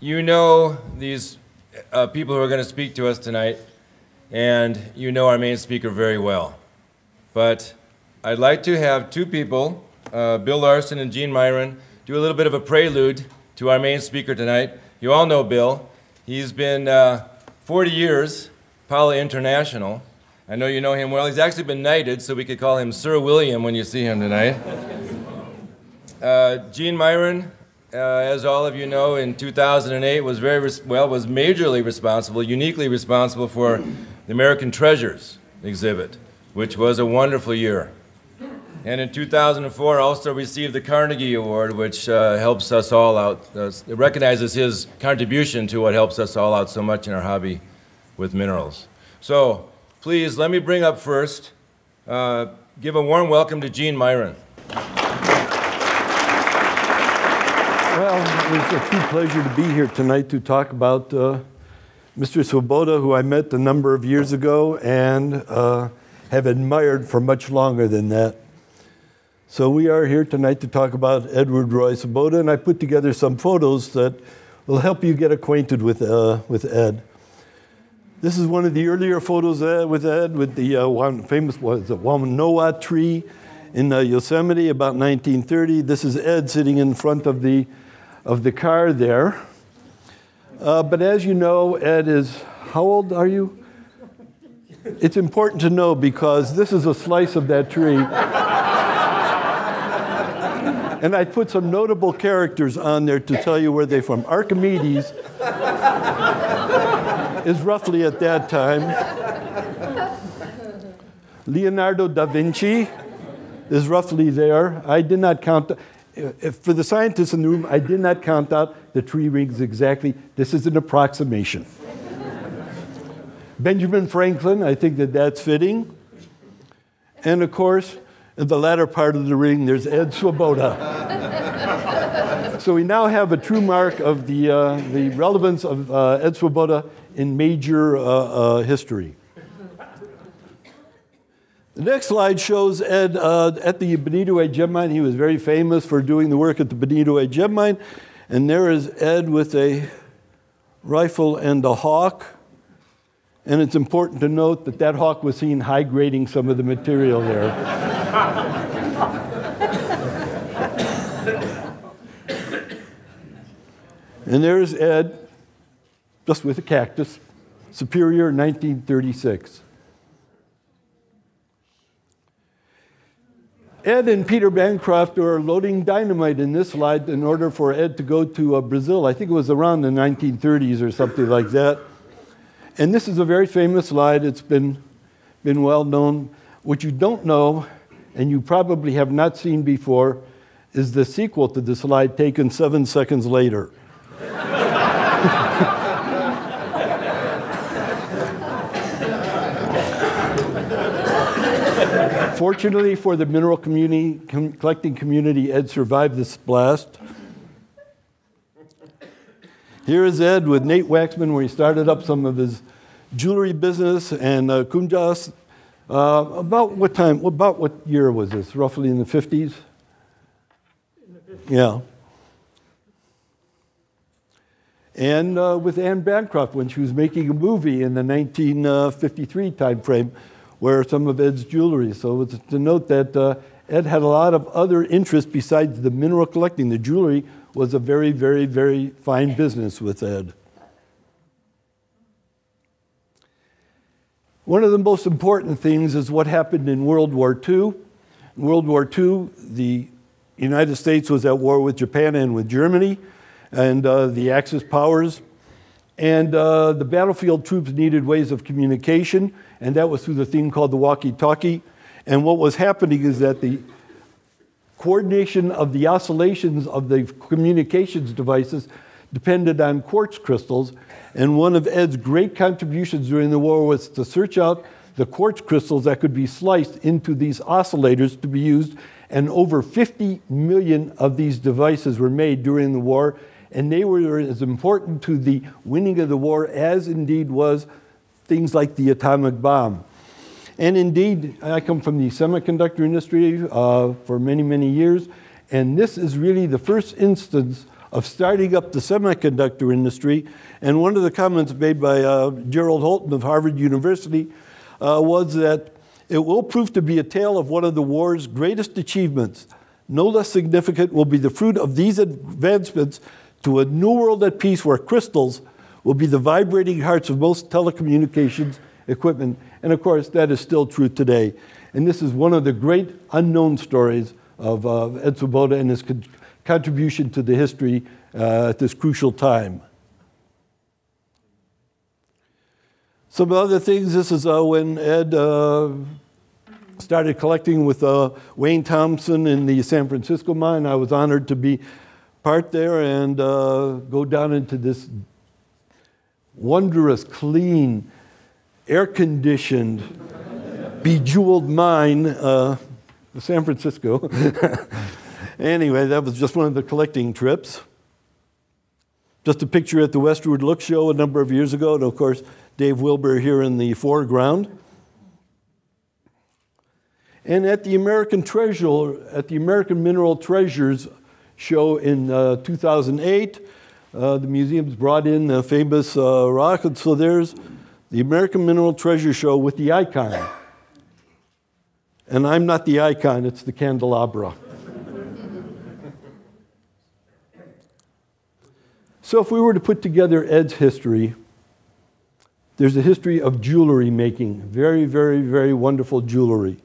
You know these people who are going to speak to us tonight, and you know our main speaker very well. But I'd like to have two people, Bill Larson and Gene Myron, do a little bit of a prelude to our main speaker tonight. You all know Bill. He's been 40 years, Pala International. I know you know him well. He's actually been knighted, so we could call him Sir William when you see him tonight. Gene Myron. As all of you know, in 2008 was majorly responsible, uniquely responsible for the American Treasures exhibit, which was a wonderful year. And in 2004 also received the Carnegie Award, which helps us all out, recognizes his contribution to what helps us all out so much in our hobby with minerals. So please let me bring up first, give a warm welcome to Gene Myron. Well, it's a true pleasure to be here tonight to talk about Mr. Swoboda, who I met a number of years ago and have admired for much longer than that. So we are here tonight to talk about Edward Roy Swoboda, and I put together some photos that will help you get acquainted with Ed. This is one of the earlier photos with Ed, with the Wanoa tree in Yosemite, about 1930. This is Ed sitting in front of the car there. But as you know, Ed is, how old are you? It's important to know because this is a slice of that tree. And I put some notable characters on there to tell you where they're from. Archimedes is roughly at that time. Leonardo da Vinci is roughly there. I did not count. For the scientists in the room, I did not count out the tree rings exactly. This is an approximation. Benjamin Franklin, I think that that's fitting. And of course, in the latter part of the ring, there's Ed Swoboda. So we now have a true mark of the relevance of Ed Swoboda in major history. The next slide shows Ed at the Benitoite Gem Mine. He was very famous for doing the work at the Benitoite Gem Mine. And there is Ed with a rifle and a hawk. And it's important to note that that hawk was seen high-grading some of the material there. And there's Ed, just with a cactus, Superior, 1936. Ed and Peter Bancroft are loading dynamite in this slide in order for Ed to go to Brazil. I think it was around the 1930s or something like that. And this is a very famous slide. It's been well known. What you don't know, and you probably have not seen before, is the sequel to the slide taken 7 seconds later. Fortunately for the mineral community, collecting community, Ed survived this blast. Here is Ed with Nate Waxman, where he started up some of his jewelry business and Kunjas. About what time? About what year was this? Roughly in the 50s. Yeah. And with Ann Bancroft when she was making a movie in the 1953 time frame, where some of Ed's jewelry. So it's to note that Ed had a lot of other interests besides the mineral collecting. The jewelry was a very, very, very fine business with Ed. One of the most important things is what happened in World War II. In World War II, the United States was at war with Japan and with Germany and the Axis powers. And the battlefield troops needed ways of communication, and that was through the thing called the walkie-talkie. And what was happening is that the coordination of the oscillations of the communications devices depended on quartz crystals. And one of Ed's great contributions during the war was to search out the quartz crystals that could be sliced into these oscillators to be used. And over 50 million of these devices were made during the war. And they were as important to the winning of the war as indeed was things like the atomic bomb. And indeed, I come from the semiconductor industry for many, many years. And this is really the first instance of starting up the semiconductor industry. And one of the comments made by Gerald Holton of Harvard University was that it will prove to be a tale of one of the war's greatest achievements. No less significant will be the fruit of these advancements to a new world at peace where crystals will be the vibrating hearts of most telecommunications equipment. And of course, that is still true today. And this is one of the great unknown stories of Ed Swoboda and his contribution to the history at this crucial time. Some other things, this is when Ed started collecting with Wayne Thompson in the San Francisco mine. I was honored to be part there and go down into this wondrous, clean, air-conditioned, bejeweled mine, San Francisco. Anyway, that was just one of the collecting trips. Just a picture at the Westward Look show a number of years ago, and of course, Dave Wilbur here in the foreground. And at the American Mineral Treasures show in 2008, the museums brought in the famous rock, and so there's the American Mineral Treasure Show with the icon. And I'm not the icon, it's the candelabra. So if we were to put together Ed's history, there's a history of jewelry making, very, very, very wonderful jewelry.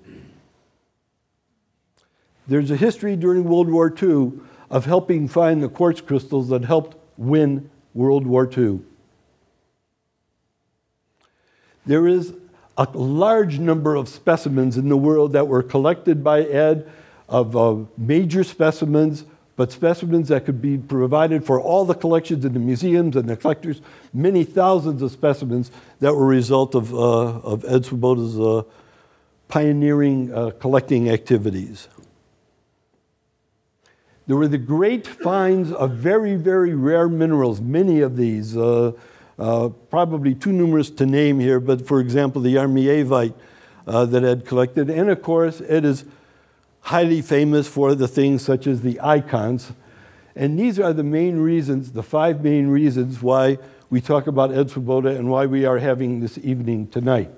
There's a history during World War II of helping find the quartz crystals that helped win World War II. There is a large number of specimens in the world that were collected by Ed of major specimens, but specimens that could be provided for all the collections in the museums and the collectors, many thousands of specimens that were a result of Ed Swoboda's pioneering collecting activities. There were the great finds of very, very rare minerals, many of these, probably too numerous to name here, but for example, the Armiavite that Ed collected, and of course, Ed is highly famous for the things such as the icons. And these are the main reasons, the five main reasons why we talk about Ed Swoboda and why we are having this evening tonight.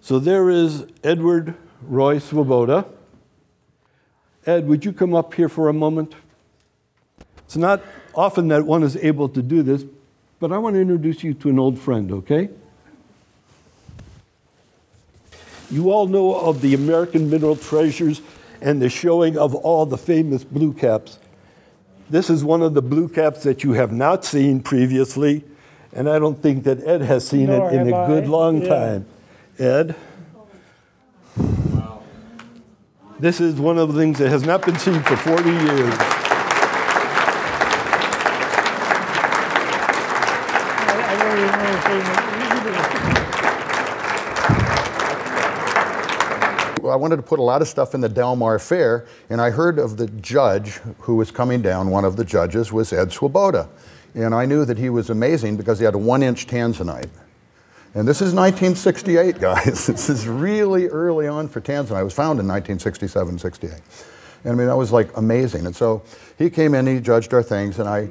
So there is Edward Roy Swoboda. Ed, would you come up here for a moment? It's not often that one is able to do this, but I want to introduce you to an old friend, okay? You all know of the American Mineral Treasures and the showing of all the famous blue caps. This is one of the blue caps that you have not seen previously, and I don't think that Ed has seen it in a good long time. Ed? Wow. This is one of the things that has not been seen for 40 years. I wanted to put a lot of stuff in the Delmar Fair, and I heard of the judge who was coming down. One of the judges was Ed Swoboda, and I knew that he was amazing because he had a 1-inch tanzanite. And this is 1968, guys. This is really early on for tanzanite. It was found in 1967, 68. And I mean, that was like amazing. And so he came in, he judged our things, and I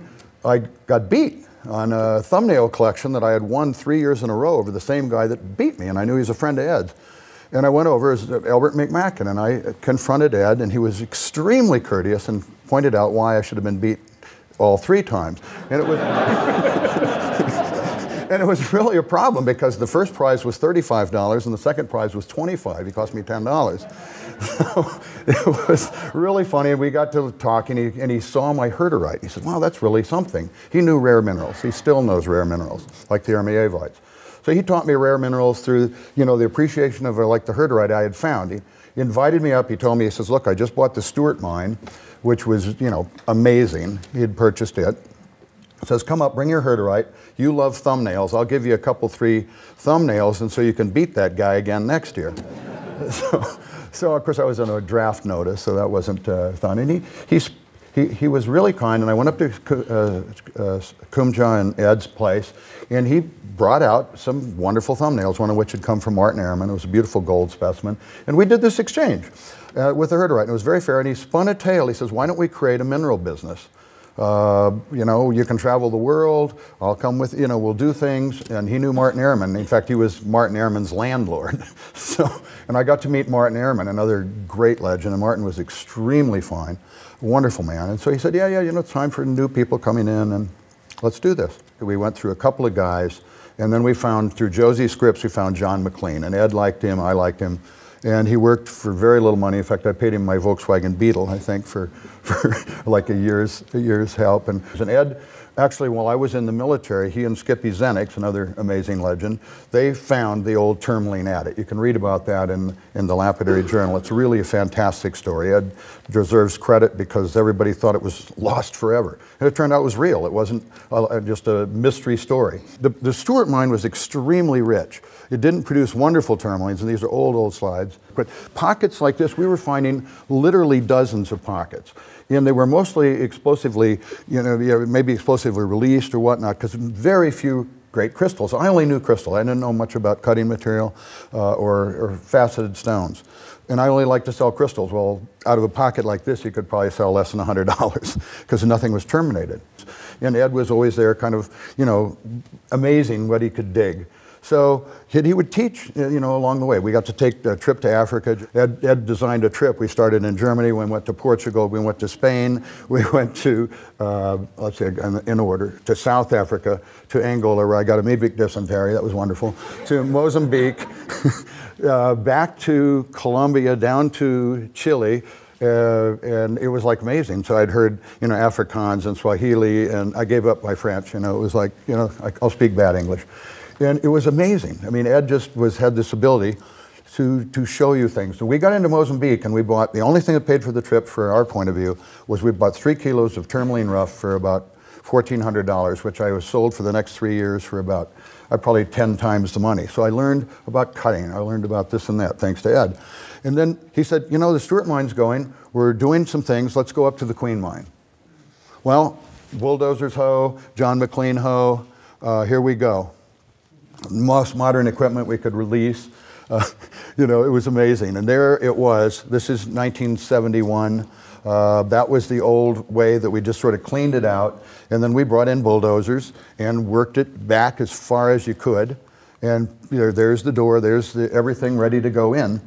got beat on a thumbnail collection that I had won 3 years in a row over the same guy that beat me, and I knew he was a friend of Ed's. And I went over as Albert McMacken, and I confronted Ed, and he was extremely courteous and pointed out why I should have been beat all 3 times. And it was And it was really a problem because the first prize was $35 and the second prize was $25. It cost me $10. So it was really funny. And we got to talk, and he saw my herderite. He said, wow, that's really something. He knew rare minerals. He still knows rare minerals, like the Armievites. So he taught me rare minerals through, you know, the appreciation of like the herderite I had found. He invited me up. He told me, he says, look, I just bought the Stewart mine, which was, you know, amazing. He had purchased it. He says, come up, bring your herderite. You love thumbnails. I'll give you a couple, three thumbnails, and so you can beat that guy again next year. So of course, I was on a draft notice, so that wasn't fun. And he was really kind, and I went up to Kunja and Ed's place, and he brought out some wonderful thumbnails, one of which had come from Martin Ehrmann. It was a beautiful gold specimen. And we did this exchange with the herderite, and it was very fair. And he spun a tale. He says, why don't we create a mineral business? You know, you can travel the world, I'll come with, you know, we'll do things. And he knew Martin Ehrmann. In fact, he was Martin Ehrmann's landlord. And I got to meet Martin Ehrmann, another great legend, and Martin was extremely fine, wonderful man. And so he said, yeah, yeah, you know, it's time for new people coming in, and let's do this. We went through a couple of guys, and then we found, through Josie Scripps, we found John McLean, and Ed liked him, I liked him. And he worked for very little money. In fact, I paid him my Volkswagen Beetle, I think, for like a year's help. And Ed, actually, while I was in the military, he and Skippy Zenix, another amazing legend, they found the old tourmaline adit. You can read about that in the Lapidary Journal. It's really a fantastic story. Ed deserves credit because everybody thought it was lost forever. And it turned out it was real. It wasn't just a mystery story. The Stewart mine was extremely rich. It didn't produce wonderful tourmalines, and these are old, old slides. But pockets like this, we were finding literally dozens of pockets. And they were mostly explosively, you know, maybe explosively released or whatnot, because very few great crystals. I only knew crystal. I didn't know much about cutting material or faceted stones. And I only liked to sell crystals. Well, out of a pocket like this, you could probably sell less than $100 because nothing was terminated. And Ed was always there, kind of, you know, amazing what he could dig. So he would teach, you know, along the way. We got to take a trip to Africa. Ed designed a trip. We started in Germany, we went to Portugal, we went to Spain, we went to, let's see, in order, to South Africa, to Angola, where I got amoebic dysentery, that was wonderful, to Mozambique, back to Colombia, down to Chile, and it was like amazing. So I'd heard, you know, Afrikaans and Swahili, and I gave up my French, you know, it was like, you know, I'll speak bad English. And it was amazing. I mean, Ed just had this ability to show you things. So we got into Mozambique, and we bought, the only thing that paid for the trip, for our point of view, was we bought 3 kilos of tourmaline rough for about $1,400, which I was sold for the next 3 years for about, probably 10 times the money. So I learned about cutting. I learned about this and that, thanks to Ed. And then he said, you know, the Stewart mine's going. We're doing some things. Let's go up to the Queen mine. Well, bulldozers ho, John McLean ho, here we go. Most modern equipment we could release. You know, it was amazing. And there it was. This is 1971. That was the old way that we just sort of cleaned it out. And then we brought in bulldozers and worked it back as far as you could. And you know, there's the door. There's everything ready to go in.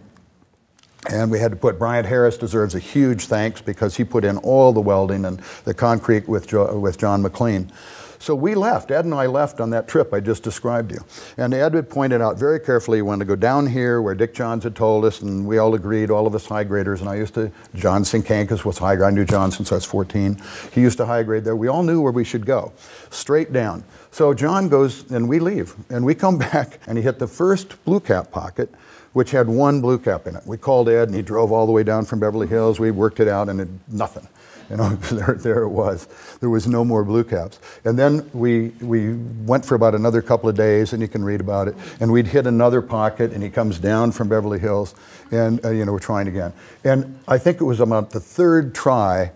And we had to put, Bryant Harris deserves a huge thanks because he put in all the welding and the concrete with John McLean. So we left, Ed and I left on that trip I just described you. And Ed had pointed out very carefully when to go down here where Dick Johns had told us, and we all agreed, all of us high graders, and I used to, John Sinkankis was high grade, I knew John since I was 14. He used to high grade there. We all knew where we should go, straight down. So John goes, and we leave, and we come back, and he hit the first blue cap pocket, which had one blue cap in it. We called Ed, and he drove all the way down from Beverly Hills. We worked it out, and it, nothing. You know, there it was. There was no more blue caps. And then we went for about another couple of days, and you can read about it. And we'd hit another pocket, and he comes down from Beverly Hills, and you know, we're trying again. And I think it was about the third try,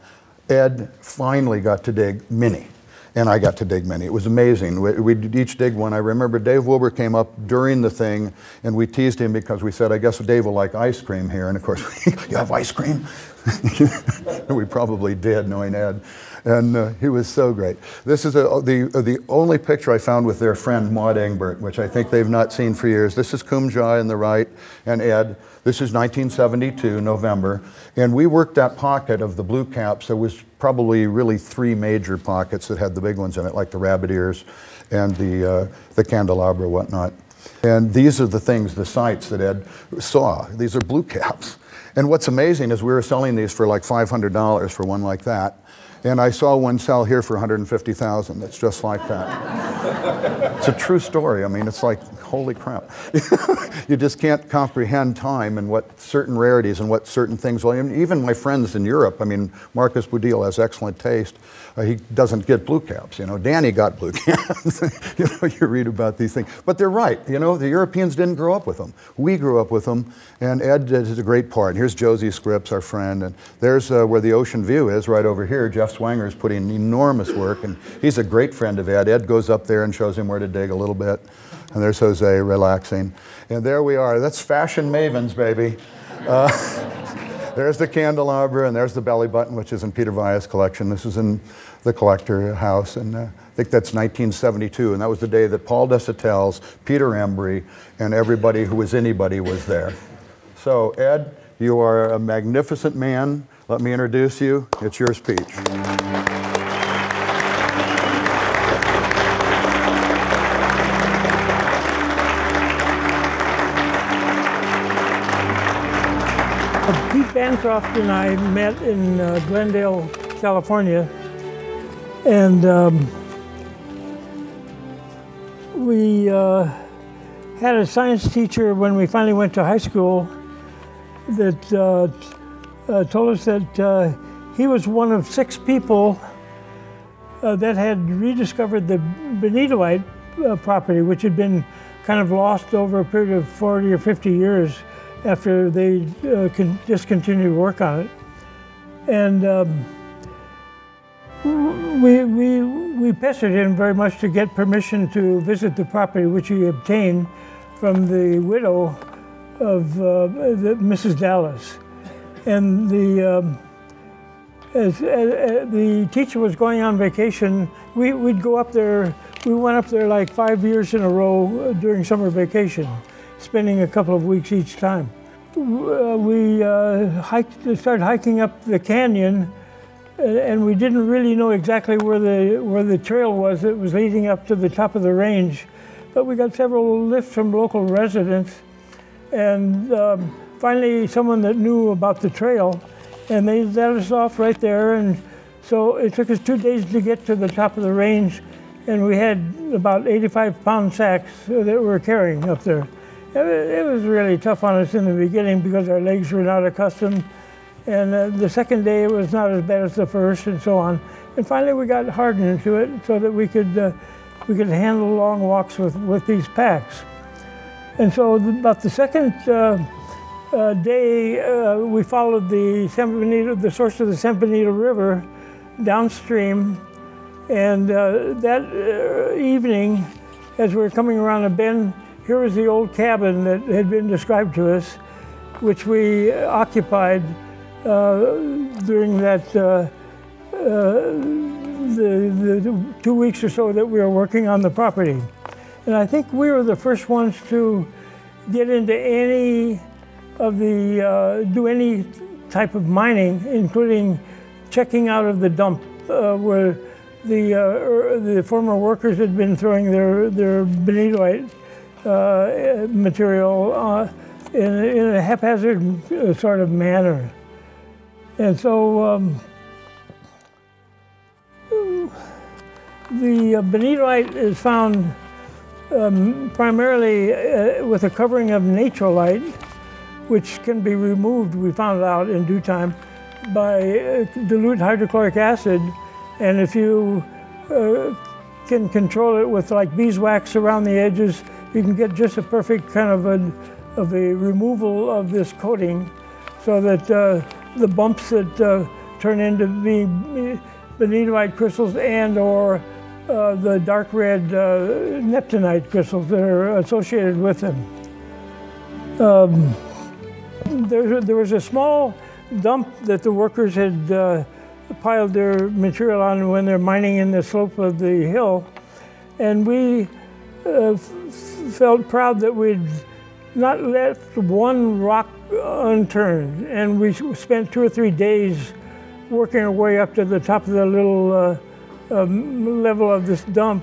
Ed finally got to dig many. And I got to dig many. It was amazing. We'd each dig one. I remember Dave Wilbur came up during the thing, and we teased him because we said, I guess Dave will like ice cream here. And of course, you have ice cream? We probably did, knowing Ed. And he was so great. This is the only picture I found with their friend Maud Engbert, which I think they've not seen for years. This is Kunja on the right and Ed. This is 1972, November. And we worked that pocket of the blue caps. There was probably really three major pockets that had the big ones in it, like the rabbit ears and the candelabra, whatnot. And these are the things, the sites that Ed saw. These are blue caps. And what's amazing is we were selling these for like $500 for one like that. And I saw one sell here for $150,000. That's just like that. It's a true story. I mean, it's like, holy crap. You just can't comprehend time and what certain rarities and what certain things. Well, even my friends in Europe, I mean, Marcus Boudil has excellent taste. He doesn't get blue caps. You know, Danny got blue caps. You know, you read about these things. But they're right. You know, the Europeans didn't grow up with them. We grew up with them. And Ed did a great part. And here's Josie Scripps, our friend. And there's where the ocean view is, right over here. Jeff Swanger's putting enormous work, and he's a great friend of Ed. Ed goes up there and shows him where to dig a little bit. And there's Jose relaxing. And there we are. That's fashion mavens, baby. There's the candelabra, and there's the belly button, which is in Peter Via's collection. This is in the collector house, and I think that's 1972. And that was the day that Paul Desitels, Peter Embry, and everybody who was anybody was there. So, Ed, you are a magnificent man. Let me introduce you. It's your speech. Pete Bancroft and I met in Glendale, California, and we had a science teacher when we finally went to high school that told us that he was one of six people that had rediscovered the Benitoite property, which had been kind of lost over a period of 40 or 50 years after they discontinued work on it. And we pestered him very much to get permission to visit the property, which he obtained from the widow of Mrs. Dallas. And the teacher was going on vacation. We'd go up there, we went up there like 5 years in a row during summer vacation, spending a couple of weeks each time. We started hiking up the canyon, and we didn't really know exactly where the trail was that was leading up to the top of the range, but we got several lifts from local residents, and finally, someone that knew about the trail, and they let us off right there. And so it took us 2 days to get to the top of the range, and we had about 85-pound sacks that we were carrying up there. It was really tough on us in the beginning because our legs were not accustomed. And the second day, it was not as bad as the first, and so on. And finally, we got hardened to it so that we could handle long walks with these packs. And so about the second day, we followed the source of the San Benito River downstream, and that evening, as we were coming around a bend, here was the old cabin that had been described to us, which we occupied during that the 2 weeks or so that we were working on the property. And I think we were the first ones to get into any of the, do any type of mining, including checking out of the dump where the former workers had been throwing their Benitoite material in a haphazard sort of manner. And so the Benitoite is found primarily with a covering of natrolite, which can be removed, we found out in due time, by dilute hydrochloric acid. And if you can control it with like beeswax around the edges, you can get just a perfect kind of a removal of this coating so that the bumps that turn into the Benitoite crystals and or the dark red neptunite crystals that are associated with them. There was a small dump that the workers had piled their material on when they're mining in the slope of the hill. And we felt proud that we'd not left one rock unturned. And we spent 2 or 3 days working our way up to the top of the little level of this dump.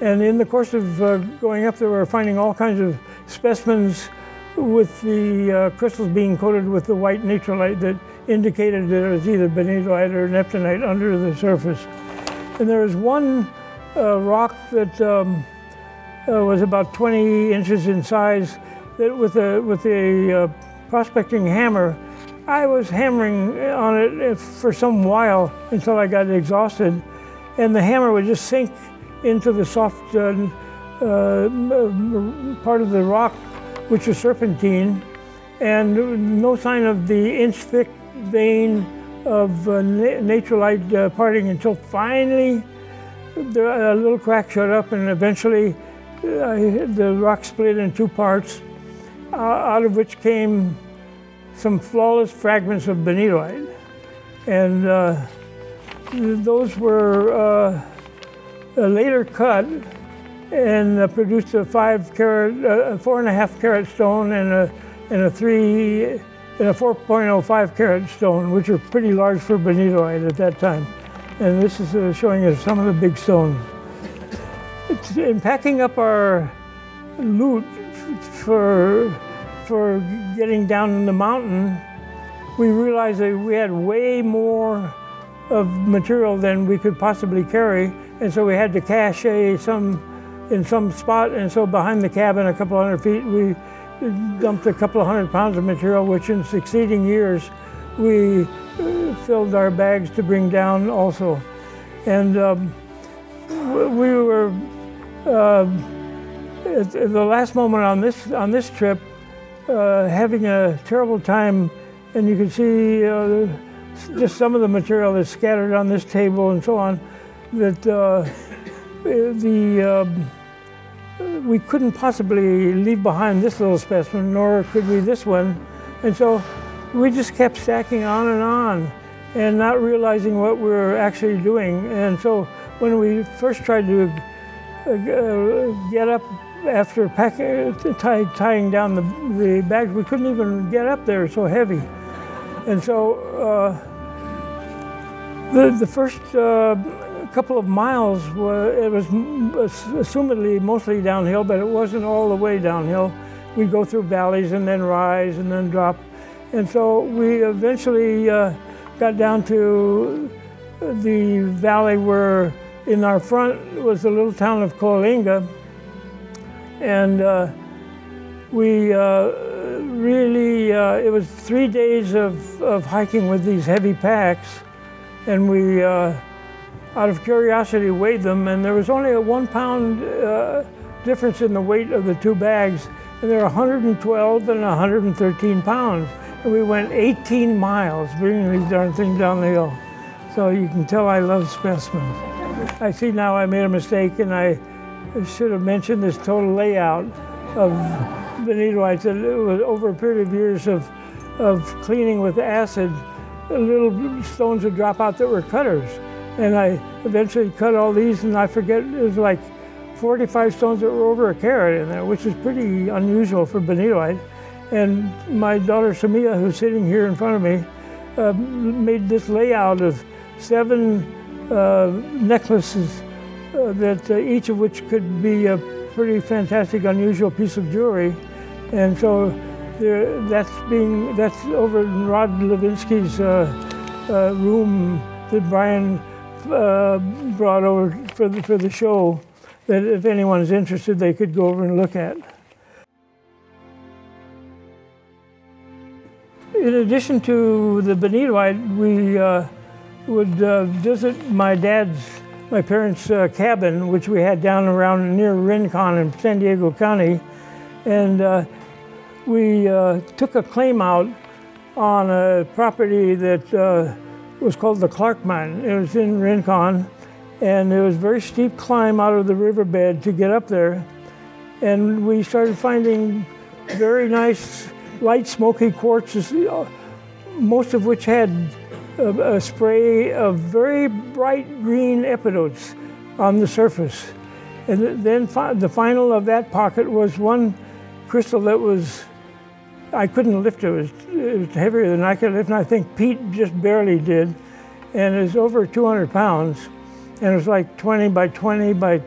And in the course of going up there, we were finding all kinds of specimens with the crystals being coated with the white natrolite that indicated there was either benitoite or neptunite under the surface. And there was one rock that was about 20 inches in size that with a prospecting hammer, I was hammering on it for some while until I got exhausted, and the hammer would just sink into the soft part of the rock, which was serpentine, and no sign of the inch-thick vein of natrolite parting until finally a little crack showed up, and eventually the rock split in 2 parts, out of which came some flawless fragments of benitoite. And those were later cut and produced a 5 carat, 4.5 carat stone and a 4.05 carat stone, which are pretty large for benitoite at that time. And this is showing us some of the big stones. In packing up our loot for getting down in the mountain, we realized that we had way more of material than we could possibly carry, and so we had to cache some in some spot. And so behind the cabin, a couple 100 feet, we dumped a couple 100 pounds of material, which in succeeding years we filled our bags to bring down also. And we were at the last moment on this trip having a terrible time, and you can see just some of the material that's scattered on this table and so on, that we couldn't possibly leave behind this little specimen, nor could we this one. And so we just kept stacking on and not realizing what we were actually doing. And so when we first tried to get up after tying down the bags, we couldn't even get up there, so heavy. And so the first couple of miles, it was assumedly mostly downhill, but it wasn't all the way downhill. We'd go through valleys and then rise and then drop. And so we eventually got down to the valley where in our front was the little town of Coalinga. And we really, it was 3 days of hiking with these heavy packs, and we, out of curiosity, weighed them, and there was only a 1 pound difference in the weight of the 2 bags, and they're 112 and 113 pounds. And we went 18 miles bringing these darn things down the hill. So you can tell I love specimens. I see now I made a mistake, and I should have mentioned this total layout of benitoite. It was over a period of years of cleaning with acid, little stones would drop out that were cutters. And I eventually cut all these, and I forget, it was like 45 stones that were over a carat in there, which is pretty unusual for benitoite. And my daughter Samia, who's sitting here in front of me, made this layout of 7 necklaces, that each of which could be a pretty fantastic, unusual piece of jewelry. And so there, that's over in Rod Levinsky's room that Brian brought over for the show, that if anyone is interested, they could go over and look at. In addition to the benitoite, we would visit my parents' cabin, which we had down around near Rincon in San Diego County. And we took a claim out on a property that was called the Clark Mine. It was in Rincon, and it was a very steep climb out of the riverbed to get up there. And we started finding very nice, light, smoky quartzes, most of which had a spray of very bright green epidotes on the surface. And then the final of that pocket was one crystal that was, I couldn't lift it. It was heavier than I could lift, and I think Pete just barely did. And it was over 200 pounds, and it was like 20 by 20 by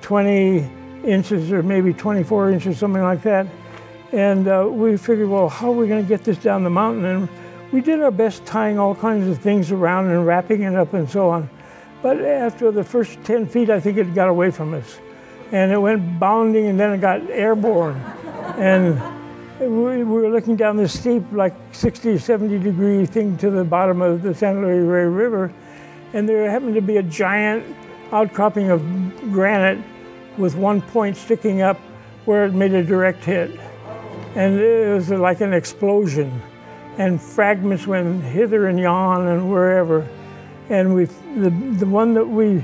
20 inches, or maybe 24 inches, something like that. And we figured, well, how are we going to get this down the mountain? And we did our best tying all kinds of things around and wrapping it up and so on. But after the first 10 feet, I think it got away from us. And it went bounding, and then it got airborne. And we were looking down this steep, like 60, 70 degree thing to the bottom of the San Luis Rey River. And there happened to be a giant outcropping of granite with one point sticking up where it made a direct hit. And it was like an explosion. And fragments went hither and yon and wherever. And the one that we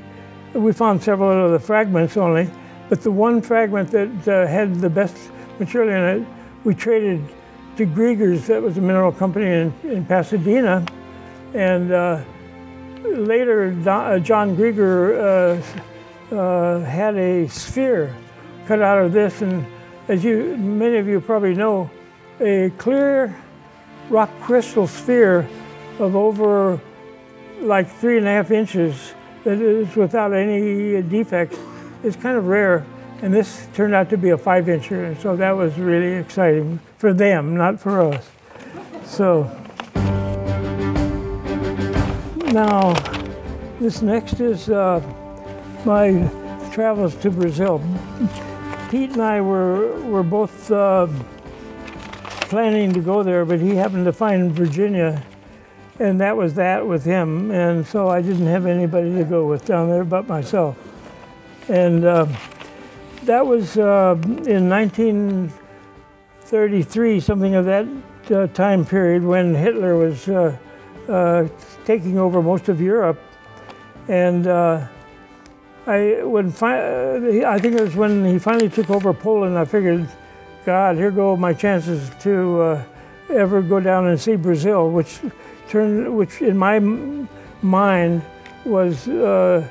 found several of the fragments only, but the one fragment that had the best material in it, we traded to Grieger's. That was a mineral company in Pasadena. And later, John Grieger had a sphere cut out of this. And as many of you probably know, a clear rock crystal sphere of over like 3.5 inches that is without any defects is kind of rare, and this turned out to be a 5-incher, and so that was really exciting for them, not for us. So now this next is my travels to Brazil. Pete and I were both planning to go there, but he happened to find Virginia, and that was that with him, and so I didn't have anybody to go with down there but myself. And that was in 1933, something of that time period, when Hitler was taking over most of Europe. And I think it was when he finally took over Poland, I figured, God, here go my chances to ever go down and see Brazil, which in my mind was the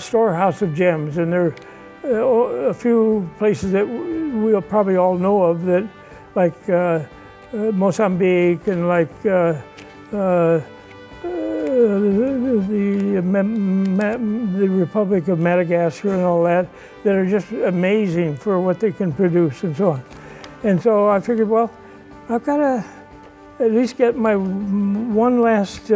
storehouse of gems. And there are a few places that we'll probably all know of, that, like Mozambique, and like the Republic of Madagascar and all that, that are just amazing for what they can produce and so on. And so I figured, well, I've got to at least get my one last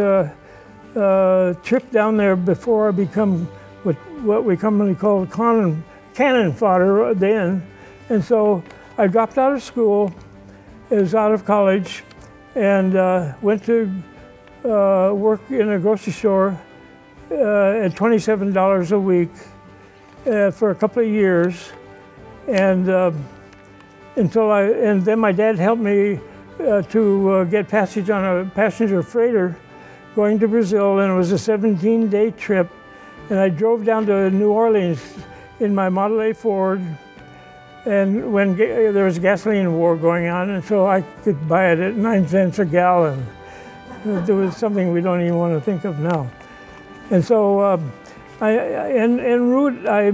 trip down there before I become what we commonly call cannon fodder then. And so I dropped out of school, I was out of college, and went to work in a grocery store at $27 a week for a couple of years. And then my dad helped me to get passage on a passenger freighter going to Brazil, and it was a 17-day trip. And I drove down to New Orleans in my Model A Ford, and when there was a gasoline war going on, and so I could buy it at 9 cents a gallon. There was something we don't even want to think of now. And so en route, I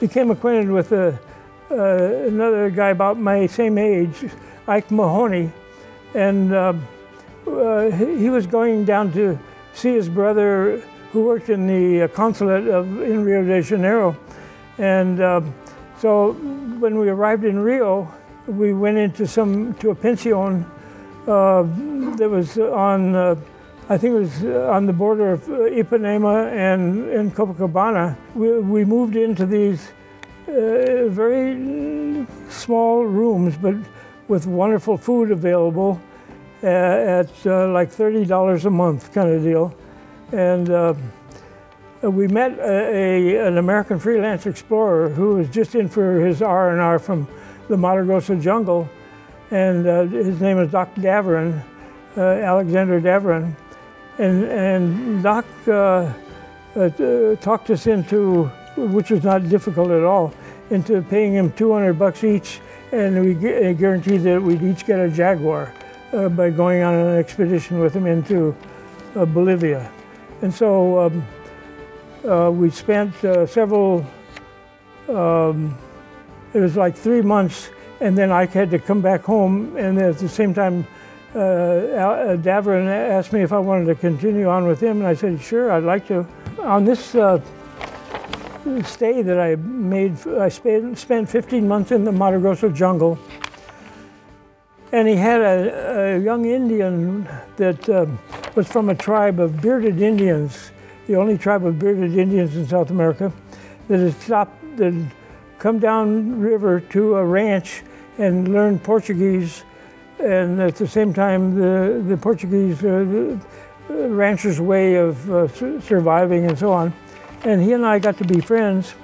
became acquainted with another guy about my same age, Ike Mahoney, and he was going down to see his brother, who worked in the consulate in Rio de Janeiro. And so when we arrived in Rio, we went to a pension that was on, I think it was on the border of Ipanema and Copacabana. We moved into these very small rooms, but with wonderful food available at like $30 a month kind of deal. And we met an American freelance explorer who was just in for his R&R from the Mato Grosso jungle. And his name is Doc Daverin, Alexander Daverin. And Doc talked us into, which was not difficult at all, into paying him $200 each, and we guaranteed that we'd each get a Jaguar by going on an expedition with him into Bolivia. And so we spent several, it was like 3 months, and then I had to come back home, and at the same time Davern asked me if I wanted to continue on with him, and I said, sure, I'd like to. On this stay that I made, I spent 15 months in the Mato Grosso jungle, and he had a young Indian that was from a tribe of bearded Indians, the only tribe of bearded Indians in South America, that had stopped, that had come down river to a ranch and learned Portuguese, and at the same time the Portuguese ranchers' way of surviving and so on. And he and I got to be friends.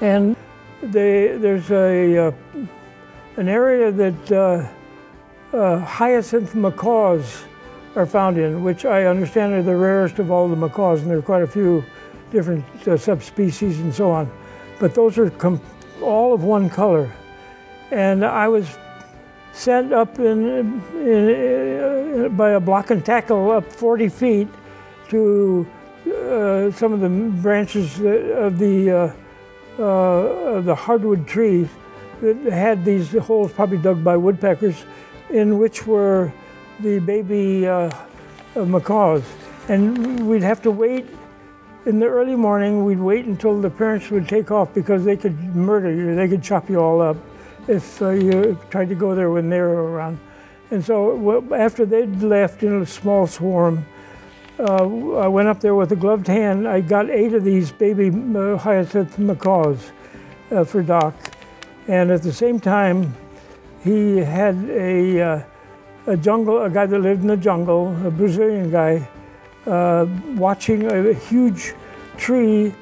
And there's an area that hyacinth macaws are found in, which I understand are the rarest of all the macaws, and there are quite a few different subspecies and so on. But those are all of one color. And I was sent up by a block and tackle up 40 feet to some of the branches of the hardwood trees that had these holes probably dug by woodpeckers, in which were the baby macaws. And we'd have to wait. In the early morning, we'd wait until the parents would take off, because they could murder you, they could chop you all up if you tried to go there when they were around. And so after they'd left in a small swarm, I went up there with a gloved hand. I got 8 of these baby hyacinth macaws for Doc. And at the same time, he had a guy that lived in the jungle, a Brazilian guy, watching a huge tree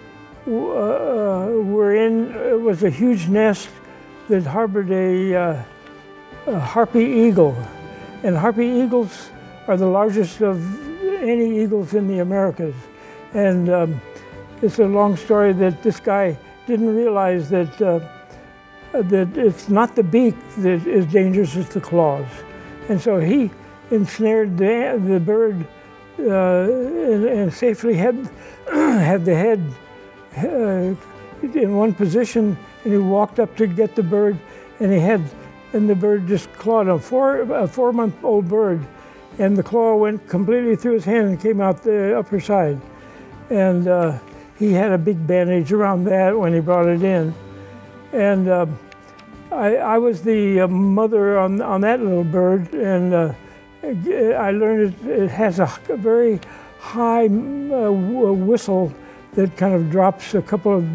wherein it was a huge nest that harbored a harpy eagle. And harpy eagles are the largest of any eagles in the Americas. And it's a long story that this guy didn't realize that that it's not the beak that is dangerous, it's the claws. And so he ensnared the bird and safely had the head in one position, and he walked up to get the bird, and the bird just clawed him, a 4-month-old bird, and the claw went completely through his hand and came out the upper side. And he had a big bandage around that when he brought it in. And I was the mother on that little bird, and I learned it has a very high whistle that kind of drops a couple of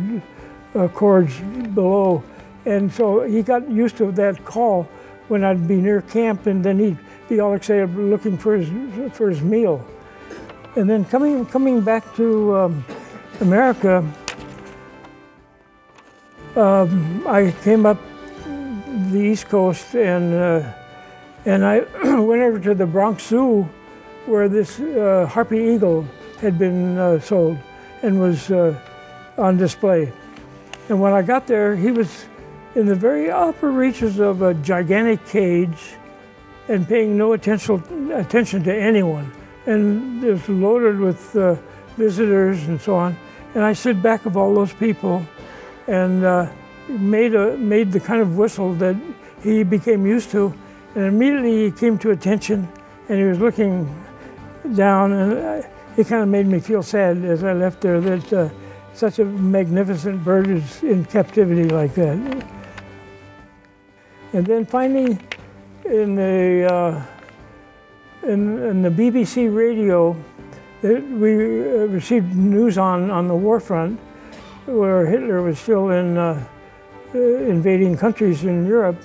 chords below. And so he got used to that call when I'd be near camp, and then he'd be all excited looking for his meal. And then coming back to America, I came up the East Coast, and I went over to the Bronx Zoo, where this harpy eagle had been sold and was on display. And when I got there, he was in the very upper reaches of a gigantic cage and paying no attention to anyone. And it was loaded with visitors and so on. And I stood back of all those people and made the kind of whistle that he became used to. And immediately he came to attention, and he was looking down, and it kind of made me feel sad as I left there that such a magnificent bird is in captivity like that. And then finally, in the BBC radio, we received news on the war front, where Hitler was still in invading countries in Europe.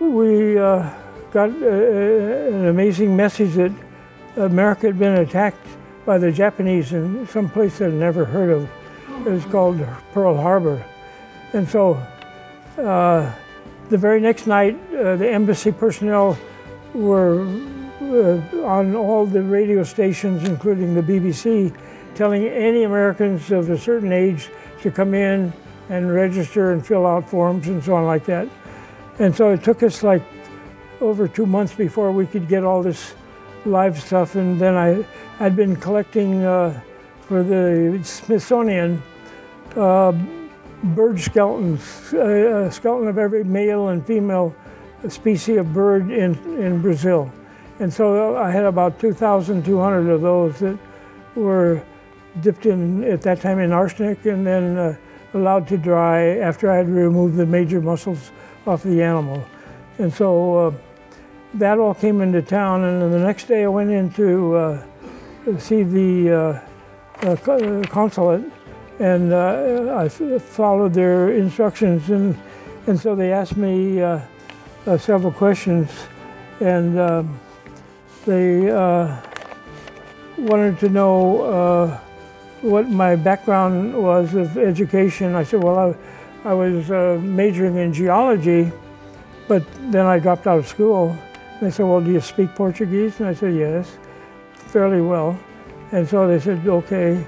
We got an amazing message that America had been attacked by the Japanese in some place that I'd never heard of. It was called Pearl Harbor. And so the very next night, the embassy personnel were on all the radio stations, including the BBC, telling any Americans of a certain age to come in and register and fill out forms and so on like that. And so it took us like over 2 months before we could get all this live stuff, and then I had been collecting for the Smithsonian bird skeletons, a skeleton of every male and female species of bird in Brazil. And so I had about 2,200 of those that were dipped in, at that time, in arsenic, and then allowed to dry after I had removed the major muscles off the animal. And so that all came into town, and then the next day I went in to see the consulate, and I followed their instructions, and so they asked me several questions, and they wanted to know what my background was of education. I said, well, I was majoring in geology, but then I dropped out of school. They said, well, do you speak Portuguese? And I said, yes, fairly well. And so they said, okay,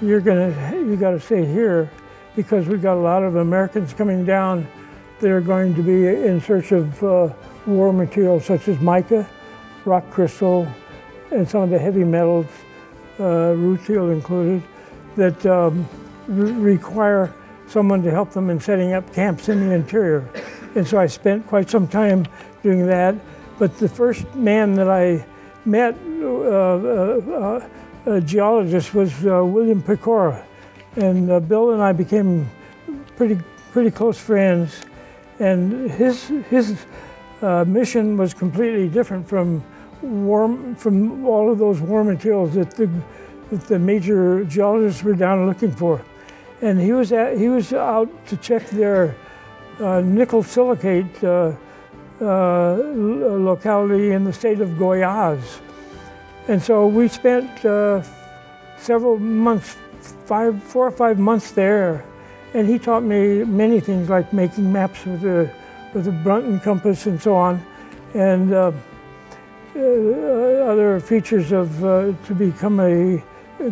you gotta stay here because we've got a lot of Americans coming down that are going to be in search of war materials such as mica, rock crystal, and some of the heavy metals, rutile included, that require someone to help them in setting up camps in the interior. And so I spent quite some time doing that. But the first man that I met, a geologist, was William Pecora. And Bill and I became pretty close friends. And his mission was completely different from all of those war materials that the major geologists were down looking for. And he was out to check their nickel silicate locality in the state of Goiás. And so we spent several months, 4 or 5 months there, and he taught me many things like making maps with a Brunton compass and so on, and other features of to become a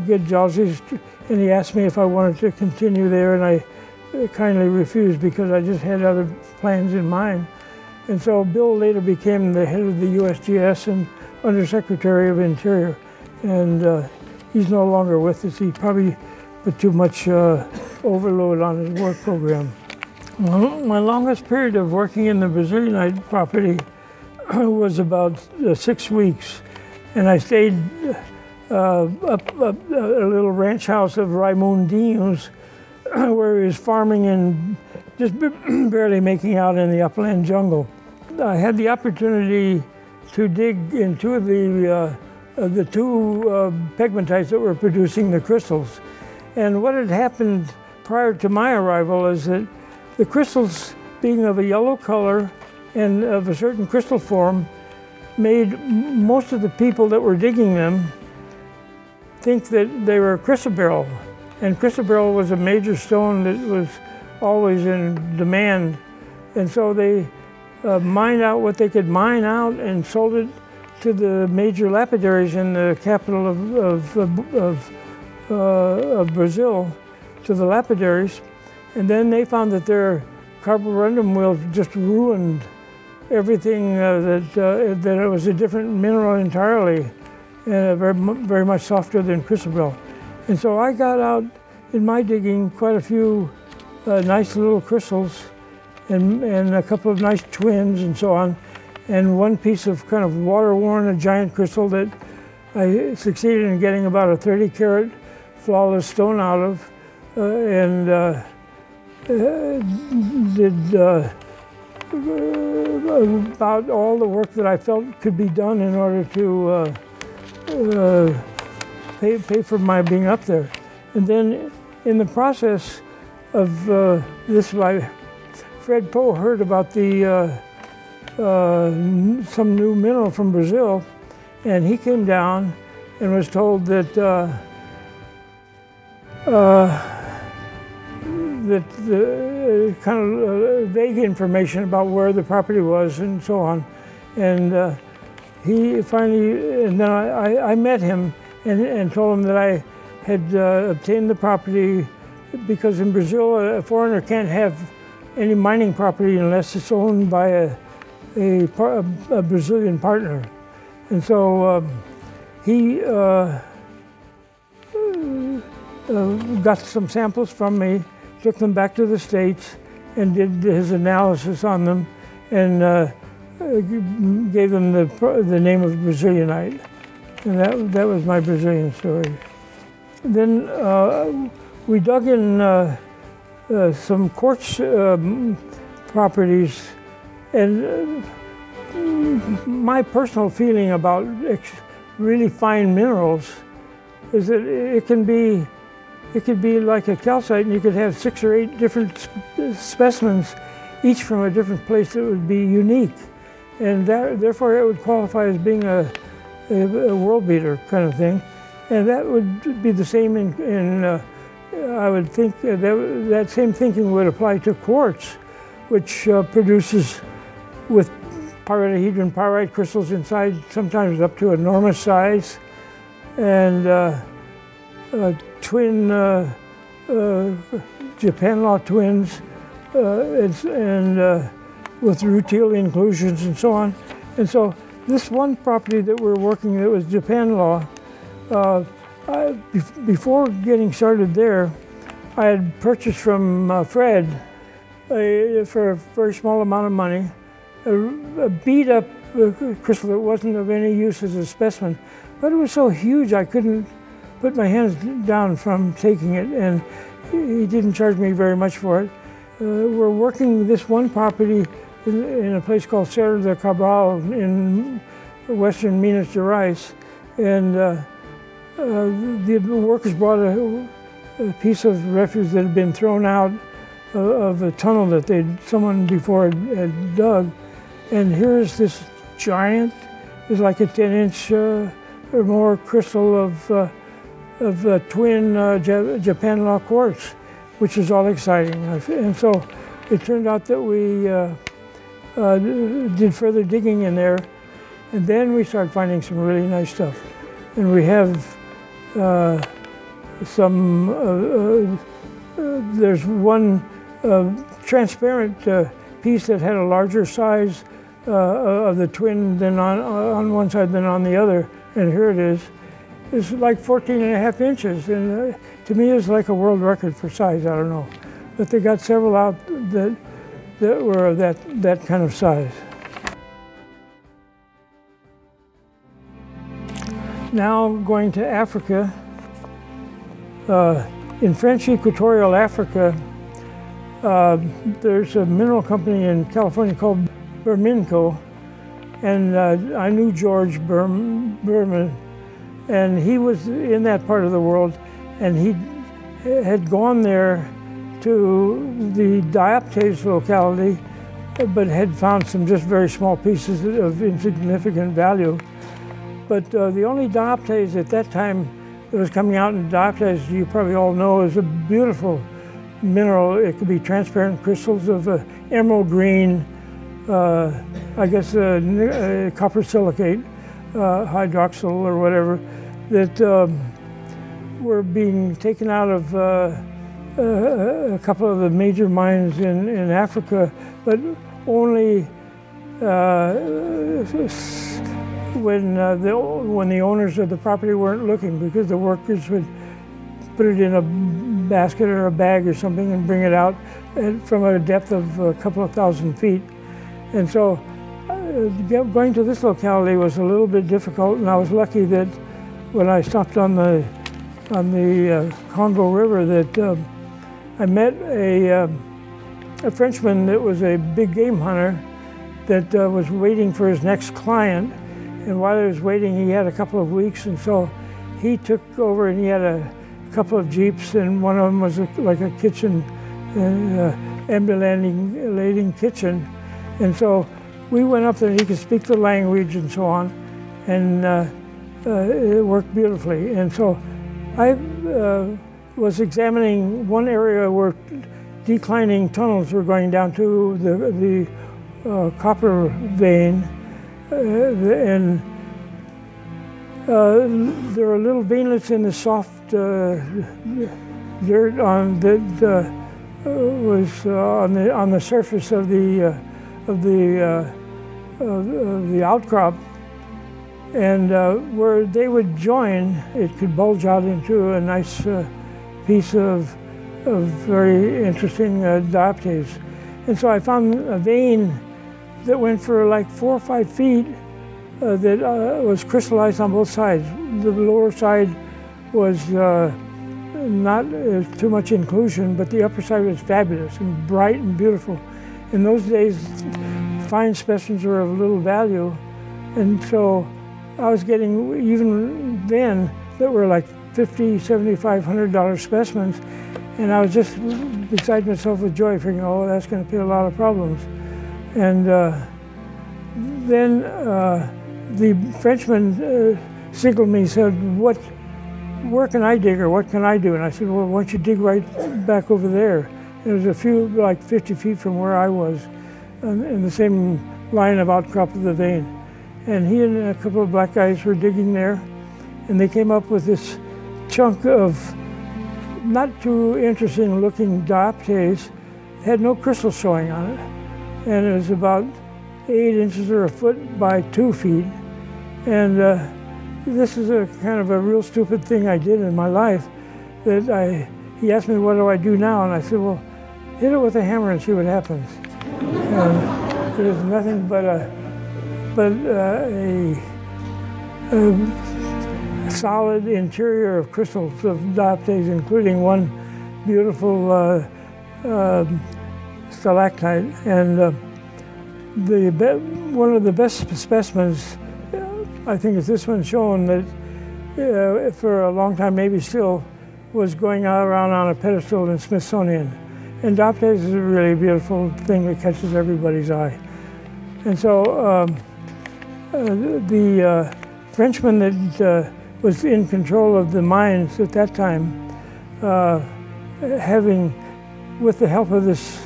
good geologist. And he asked me if I wanted to continue there, and I kindly refused because I just had other plans in mind. And so Bill later became the head of the USGS and Undersecretary of Interior, and he's no longer with us. He probably put too much overload on his work program. My longest period of working in the Brazilite property was about 6 weeks, and I stayed up a little ranch house of Raimundinho's, where he was farming and just barely making out in the upland jungle. I had the opportunity to dig into the two pegmatites that were producing the crystals. And what had happened prior to my arrival is that the crystals, being of a yellow color and of a certain crystal form, made most of the people that were digging them think that they were chrysoberyl. And chrysoberyl was a major stone that was always in demand. And so they mined out what they could mine out and sold it to the major lapidaries in the capital of Brazil, to the lapidaries. And then they found that their carborundum wheel just ruined everything, that it was a different mineral entirely, very, very much softer than chrysoberyl. And so I got out in my digging quite a few nice little crystals and a couple of nice twins and so on, and one piece of kind of water-worn, a giant crystal that I succeeded in getting about a 30-carat flawless stone out of, and did about all the work that I felt could be done in order to pay for my being up there. And then in the process of this, Fred Poe heard about some new mineral from Brazil, and he came down and was told that kind of vague information about where the property was and so on. And he finally, and then I met him and told him that I had obtained the property, because in Brazil a foreigner can't have any mining property unless it's owned by a Brazilian partner. And so he got some samples from me, took them back to the States, and did his analysis on them, and gave them the name of Brazilionite. And that was my Brazilian story. Then we dug in some quartz properties, and my personal feeling about really fine minerals is that it could be like a calcite, and you could have 6 or 8 different specimens, each from a different place that would be unique, and therefore it would qualify as being a world beater kind of thing. And that would be the same in I would think that same thinking would apply to quartz, which produces with pyridihedron pyrite crystals inside, sometimes up to enormous size, and twin Japan law twins, and with rutile inclusions and so on. And so this one property that we're working, that was Japan law, before getting started there, I had purchased from Fred for a very small amount of money a beat-up crystal that wasn't of any use as a specimen, but it was so huge I couldn't put my hands down from taking it, and he didn't charge me very much for it. We're working this one property in a place called Serra de Cabral in western Minas Gerais, and the workers brought a piece of refuse that had been thrown out of a tunnel that someone before had dug, and here's this giant, it's like a 10-inch or more crystal of twin Japan law quartz, which is all exciting. And so it turned out that we did further digging in there, and then we started finding some really nice stuff, and we have. There's one transparent piece that had a larger size of the twin than on one side than on the other, and here it is. It's like 14.5 inches, and to me it's like a world record for size, I don't know. But they got several out that were that kind of size. Now going to Africa. In French Equatorial Africa, there's a mineral company in California called Berminco, and I knew George Berman, and he was in that part of the world, and he had gone there to the Dioptase locality, but had found some just very small pieces of insignificant value. But the only dioptase at that time that was coming out, in dioptase, you probably all know, is a beautiful mineral. It could be transparent crystals of emerald green, I guess copper silicate, hydroxyl or whatever, that were being taken out of a couple of the major mines in Africa, but only when the owners of the property weren't looking, because the workers would put it in a basket or a bag or something and bring it out from a depth of a couple of thousand feet. And so going to this locality was a little bit difficult, and I was lucky that when I stopped on the Congo River that I met a Frenchman that was a big game hunter that was waiting for his next client. And while he was waiting, he had a couple of weeks, and so he took over, and he had a couple of Jeeps, and one of them was like a kitchen, ambulating kitchen. And so we went up there, and he could speak the language and so on, and it worked beautifully. And so I was examining one area where declining tunnels were going down to the copper vein. And there are little veinlets in the soft dirt on that was on the surface of the outcrop, And where they would join, it could bulge out into a nice piece of very interesting dioptase. And so I found a vein that went for like 4 or 5 feet that was crystallized on both sides. The lower side was not too much inclusion, but the upper side was fabulous and bright and beautiful. In those days, fine specimens were of little value, and so I was getting, even then, that were like $50, $75, $100 specimens, and I was just beside myself with joy, thinking, oh, that's going to be a lot of problems. And then the Frenchman signaled me, said, where can I dig, or what can I do? And I said, well, why don't you dig right back over there? And it was a few, like 50 feet from where I was, in the same line of outcrop of the vein. And he and a couple of black guys were digging there, and they came up with this chunk of not too interesting looking dioptase. It had no crystal showing on it, and it was about 8 inches or a foot by 2 feet. And this is a kind of a real stupid thing I did in my life. That he asked me, what do I do now? And I said, well, hit it with a hammer and see what happens. It was nothing but a solid interior of crystals of dioptase, including one beautiful stalactite. And one of the best specimens, I think, is this one, shown that for a long time, maybe still, was going around on a pedestal in the Smithsonian. And dioptase is a really beautiful thing that catches everybody's eye. And so the Frenchman that was in control of the mines at that time, having, with the help of this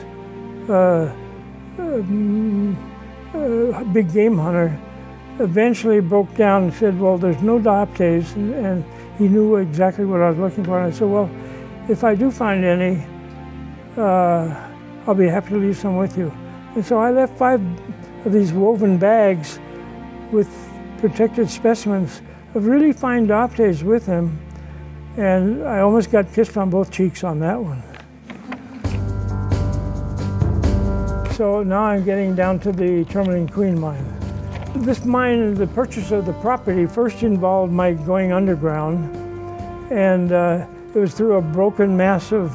big game hunter, eventually broke down and said, well, there's no dioptase, and he knew exactly what I was looking for. And I said, well, if I do find any, I'll be happy to leave some with you. And so I left 5 of these woven bags with protected specimens of really fine dioptase with them, and I almost got kissed on both cheeks on that one. So now I'm getting down to the tourmaline Queen Mine. This mine, the purchase of the property first involved my going underground, and it was through a broken mass of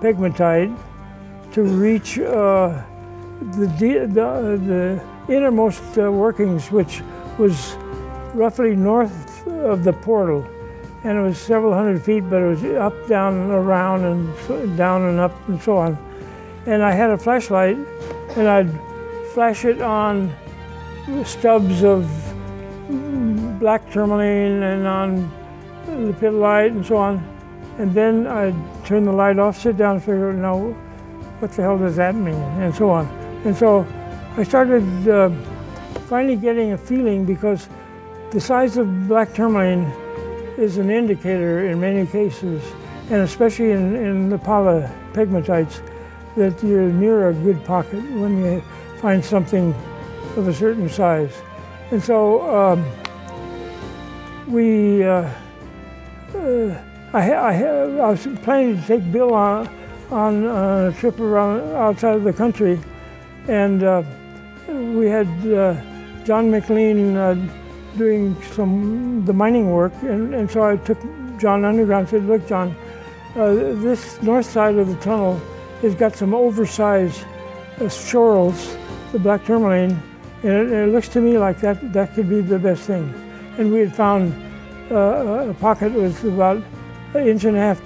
pegmatite to reach the innermost workings, which was roughly north of the portal. And it was several hundred feet, but it was up, down, and around, and down and up, and so on. And I had a flashlight, and I'd flash it on stubs of black tourmaline and on lepidolite and so on. And then I'd turn the light off, sit down, and figure, no, what the hell does that mean, and so on. And so I started finally getting a feeling, because the size of black tourmaline is an indicator in many cases, and especially in the Pala pegmatites, that you're near a good pocket when you find something of a certain size. And so I was planning to take Bill on a trip around outside of the country, and we had John McLean doing the mining work, and so I took John underground and said, look, John, this north side of the tunnel has got some oversized shorals, the black tourmaline, and it looks to me like that could be the best thing. And we had found a pocket that was about an inch and a half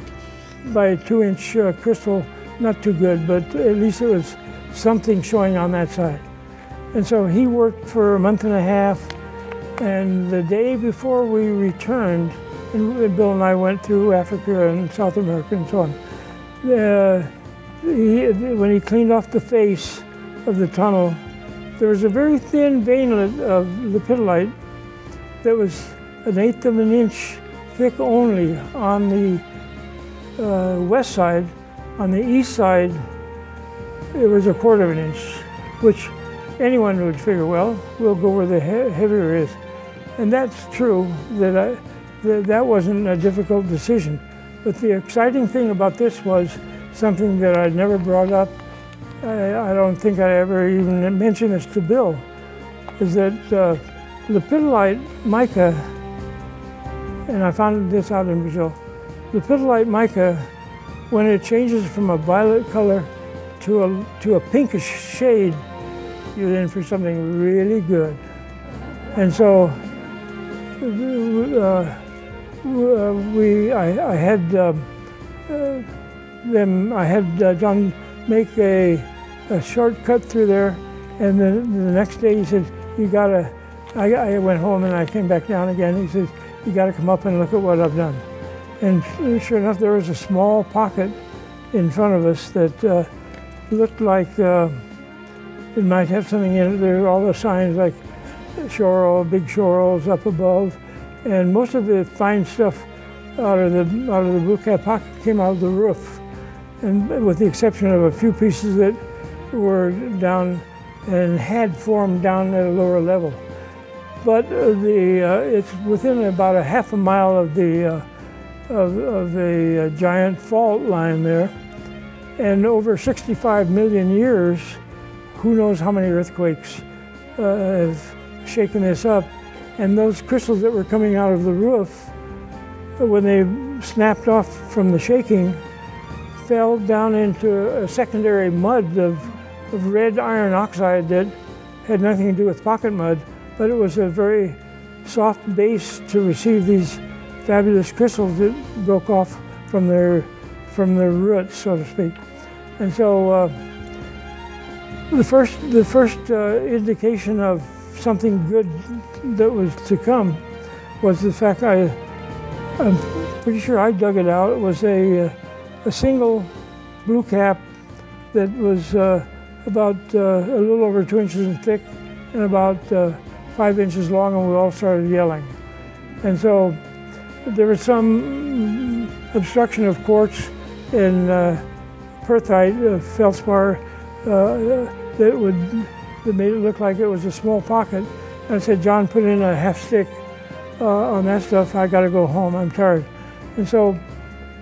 by 2-inch crystal, not too good, but at least it was something showing on that side. And so he worked for a month and a half, and the day before we returned, and Bill and I went through Africa and South America and so on, when he cleaned off the face of the tunnel, there was a very thin veinlet of lepidolite that was 1/8 of an inch thick only on the west side. On the east side, it was 1/4 of an inch, which anyone would figure, well, we'll go where the heavier is. And that's true, that wasn't a difficult decision. But the exciting thing about this was something that I'd never brought up. I don't think I ever even mentioned this to Bill, is that lepidolite mica, and I found this out in Brazil, lepidolite mica, when it changes from a violet color to a pinkish shade, you're in for something really good. And so I had John make a shortcut through there, and then the next day he said, "You gotta." I went home and I came back down again. He says, "You gotta come up and look at what I've done." And sure enough, there was a small pocket in front of us that looked like it might have something in it. There were all the signs like Shoral, big Shorals up above, and most of the fine stuff out of the blue cap pocket came out of the roof, and with the exception of a few pieces that were down and had formed down at a lower level. But it's within about a half a mile of the giant fault line there, and over 65 million years, who knows how many earthquakes have shaken this up. And those crystals that were coming out of the roof, when they snapped off from the shaking, fell down into a secondary mud of red iron oxide that had nothing to do with pocket mud, but it was a very soft base to receive these fabulous crystals that broke off from their roots, so to speak. And so the first indication of something good that was to come was the fact I'm pretty sure I dug it out. It was a single blue cap that was about a little over 2 inches thick and about 5 inches long, and we all started yelling. And so there was some obstruction of quartz and perthite, feldspar, that made it look like it was a small pocket. And I said, "John, put in a half stick on that stuff. I got to go home. I'm tired." And so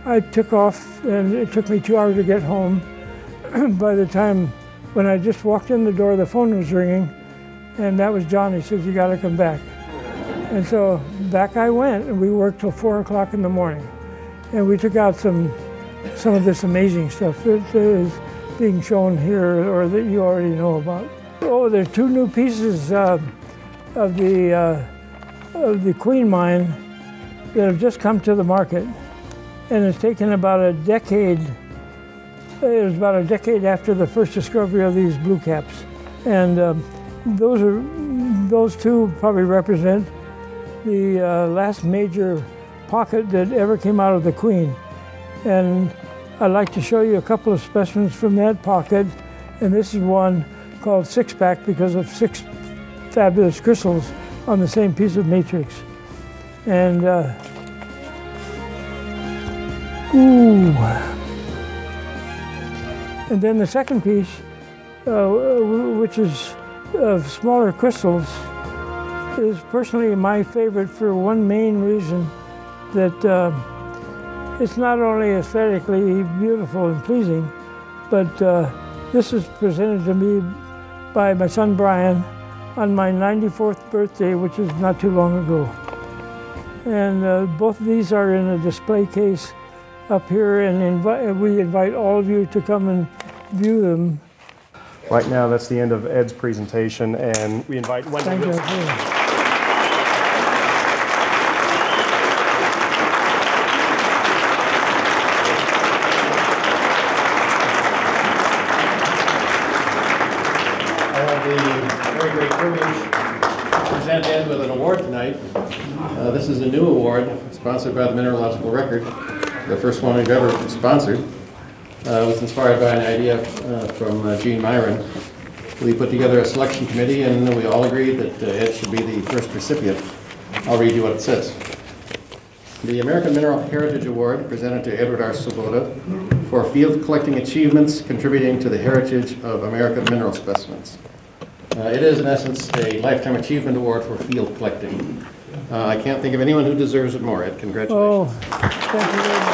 I took off, and it took me 2 hours to get home. By the time when I just walked in the door, the phone was ringing, and that was John. He says, "You got to come back." And so back I went, and we worked till 4 o'clock in the morning, and we took out some of this amazing stuff that is being shown here, or that you already know about. Oh, there's two new pieces of the Queen Mine that have just come to the market, and it's taken about a decade. It was about a decade after the first discovery of these blue caps, and those two probably represent the last major pocket that ever came out of the Queen. And I'd like to show you a couple of specimens from that pocket. And this is one called Six Pack because of six fabulous crystals on the same piece of matrix. And, ooh. And then the second piece, which is of smaller crystals, is personally my favorite for one main reason, that it's not only aesthetically beautiful and pleasing, but this is presented to me by my son Brian on my 94th birthday, which is not too long ago. And both of these are in a display case up here, and we invite all of you to come and view them. Right now, that's the end of Ed's presentation, and we invite Wendy. Thank you. This is a new award sponsored by the Mineralogical Record, the first one we've ever sponsored. It was inspired by an idea from Gene Myron. We put together a selection committee, and we all agreed that Ed should be the first recipient. I'll read you what it says. The American Mineral Heritage Award, presented to Edward R. Swoboda for field collecting achievements contributing to the heritage of American mineral specimens. It is, in essence, a lifetime achievement award for field collecting. I can't think of anyone who deserves it more. Ed, congratulations. Oh, thank you very much.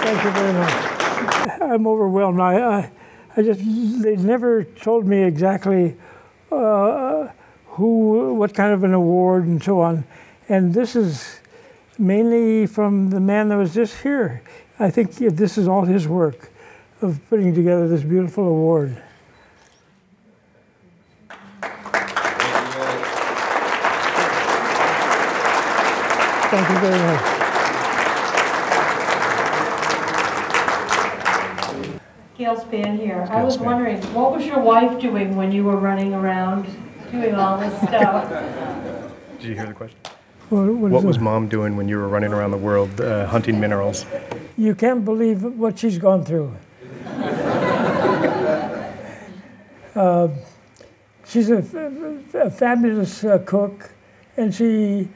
Thank you very much. I'm overwhelmed. I just, they never told me exactly what kind of an award and so on. And this is mainly from the man that was just here. I think this is all his work of putting together this beautiful award. Thank you very much. Gail's been here. I was wondering, what was your wife doing when you were running around doing all this stuff? Did you hear the question? What was Mom doing when you were running around the world hunting minerals? You can't believe what she's gone through. She's a fabulous cook, and she,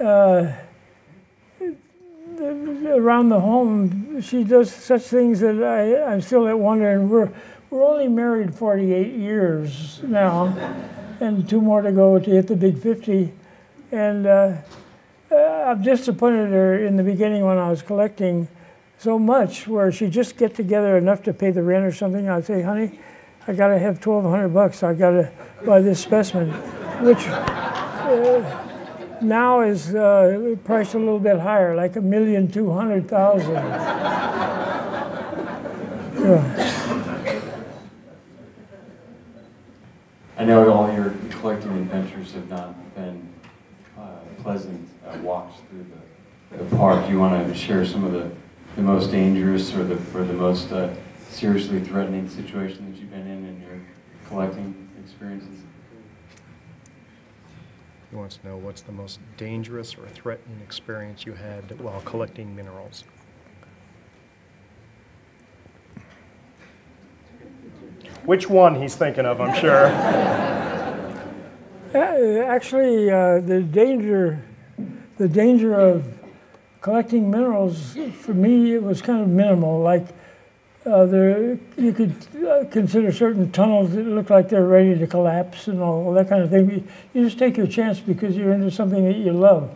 around the home, she does such things that I'm still at wondering. We're only married 48 years now, and 2 more to go to hit the big 50. And I've disappointed her in the beginning when I was collecting so much, where she'd just get together enough to pay the rent or something. I'd say, honey, I gotta have $1,200. I gotta buy this specimen, which now is priced a little bit higher, like $1,200,000. Yeah. I know all your collecting adventures have not been pleasant walks through the park. Do you want to share some of the most dangerous or the most seriously threatening situation that you've been in your collecting experiences? He wants to know what's the most dangerous or threatening experience you had while collecting minerals. Which one he's thinking of, I'm sure. Actually, the danger of collecting minerals, for me, it was kind of minimal. Like, you could consider certain tunnels that look like they're ready to collapse and all that kind of thing. You just take your chance because you're into something that you love.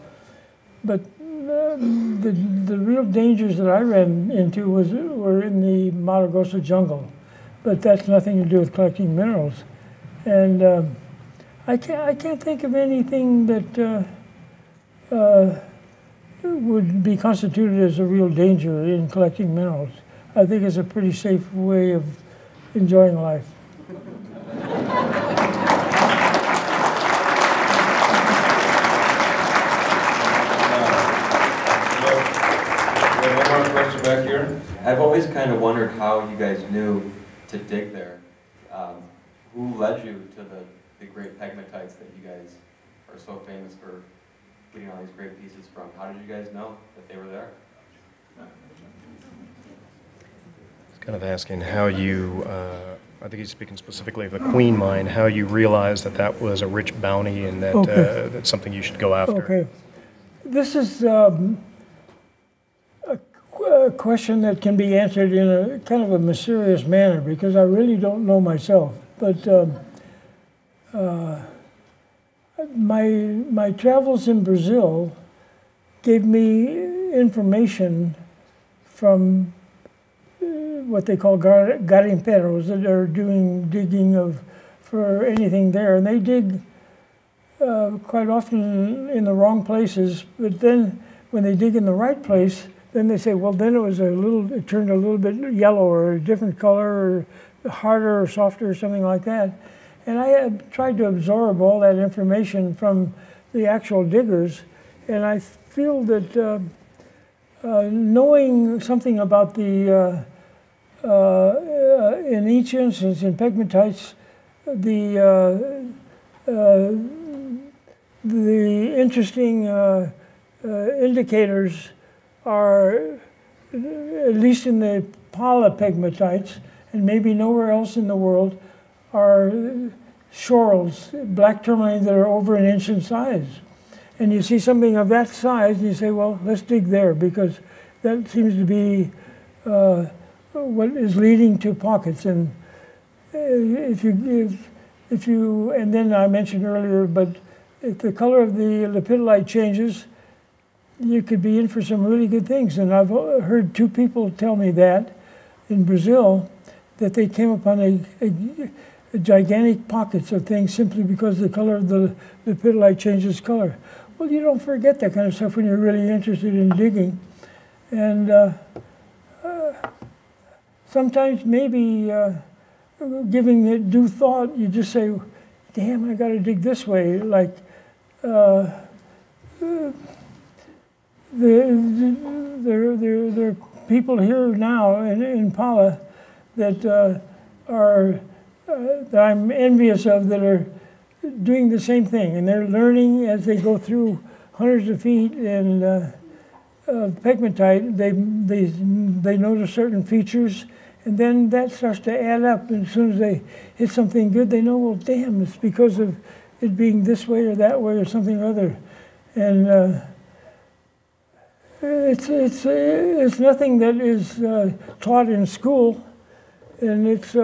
But the real dangers that I ran into were in the Mato Grosso jungle. But that's nothing to do with collecting minerals. And I can't think of anything that would be constituted as a real danger in collecting minerals. I think it's a pretty safe way of enjoying life. One more question back here. I've always kind of wondered how you guys knew to dig there. Who led you to the great pegmatites that you guys are so famous for getting all these great pieces from? How did you guys know that they were there? He's kind of asking how you, I think he's speaking specifically of the Queen Mine, how you realized that that was a rich bounty and that that's something you should go after. Okay. This is a question that can be answered in a kind of a mysterious manner because I really don't know myself. But my travels in Brazil gave me information from what they call garimperos that are doing digging for anything there. And they dig quite often in the wrong places, but then when they dig in the right place, then they say, well, then it turned a little bit yellow or a different color or harder or softer or something like that. And I had tried to absorb all that information from the actual diggers, and I feel that knowing something about in each instance, in pegmatites, the interesting indicators are, at least in the Pala pegmatites, and maybe nowhere else in the world, are shorals, black tourmalines that are over 1 inch in size. and you see something of that size, and you say, well, let's dig there, because that seems to be what is leading to pockets. And if you, and then I mentioned earlier, but if the color of the lepidolite changes, you could be in for some really good things. And I've heard two people tell me that in Brazil, that they came upon a gigantic pockets of things simply because the color of the lepidolite changes color. Well, you don't forget that kind of stuff when you're really interested in digging. And sometimes maybe giving it due thought, you just say, damn, I got to dig this way. Like there are people here now in Pala that that I'm envious of, that are doing the same thing, and they're learning as they go through hundreds of feet and pegmatite. They notice certain features, and then that starts to add up. And as soon as they hit something good, they know, well, damn, it's because of it being this way or that way or something or other. And it's nothing that is taught in school, and it's.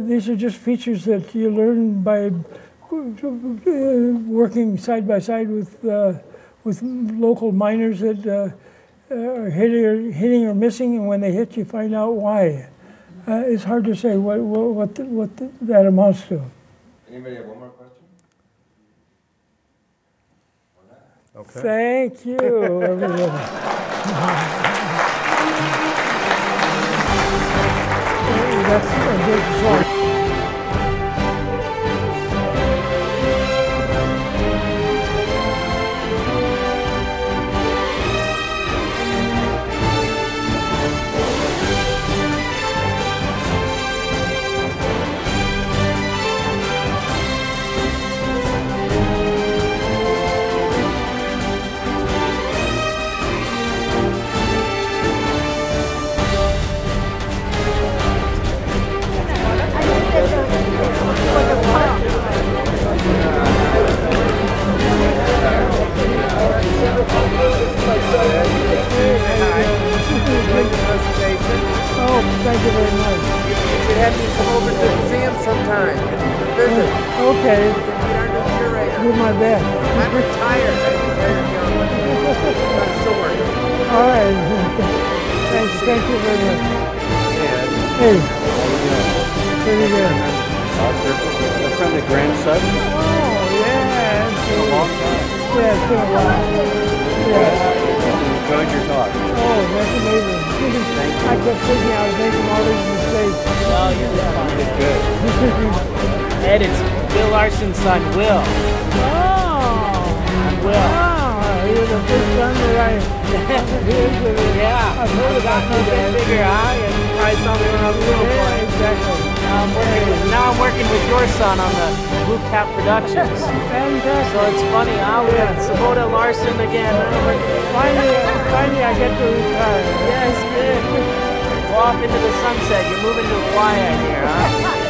These are just features that you learn by working side by side with local miners that are hitting or missing, and when they hit, you find out why. It's hard to say what that amounts to. Anybody have one more question? Okay. Thank you, everyone. That's a good source. Oh, thank you very much. You should have me come over to the museum sometime. Visit. Okay. Do my best. I'm retired. I'm still working. All right. Thank you very much. Yeah. Hey. Pretty good. I'm from the grandson. Oh, yeah. It's a long time. Yeah, it's been a while. Yeah. Enjoyed your talk. Oh, that's amazing. Thank you. I kept thinking I was making all these mistakes. Well, you're fine. It's good. Ed, it's Bill Larson's son, Will. Oh. Will. Oh, he was the first son that I... Yeah. I've heard about you guys. Figure out. You probably saw me when I was a little boy. Yeah, exactly. Now I'm working with your son on the Blue Cap Productions. Fantastic. So it's funny, I'll get Swoboda Larson again. Finally, I get to retire. Yes, good. Go off into the sunset. You're moving to Hawaii here, huh?